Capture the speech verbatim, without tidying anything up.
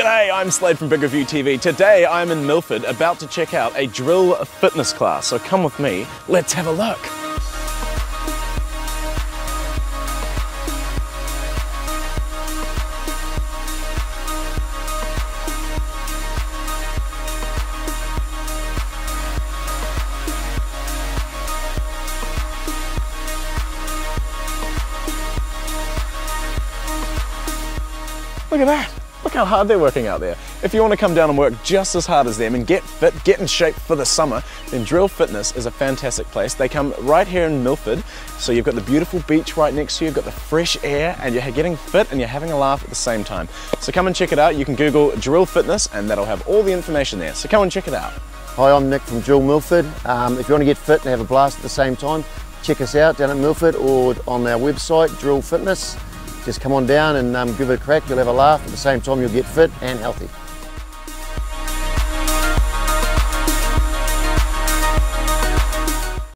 G'day, I'm Slade from Big Review T V. Today I'm in Milford about to check out a drill fitness class, so come with me, let's have a look. Look at that. Look how hard they're working out there. If you want to come down and work just as hard as them and get fit, get in shape for the summer, then Drill Fitness is a fantastic place. They come right here in Milford, so you've got the beautiful beach right next to you, you've got the fresh air, and you're getting fit and you're having a laugh at the same time. So come and check it out. You can Google Drill Fitness and that'll have all the information there. So come and check it out. Hi, I'm Nick from Drill Milford. Um, if you want to get fit and have a blast at the same time, check us out down at Milford or on our website, Drill Fitness. Just come on down and um, give it a crack, you'll have a laugh, at the same time you'll get fit and healthy.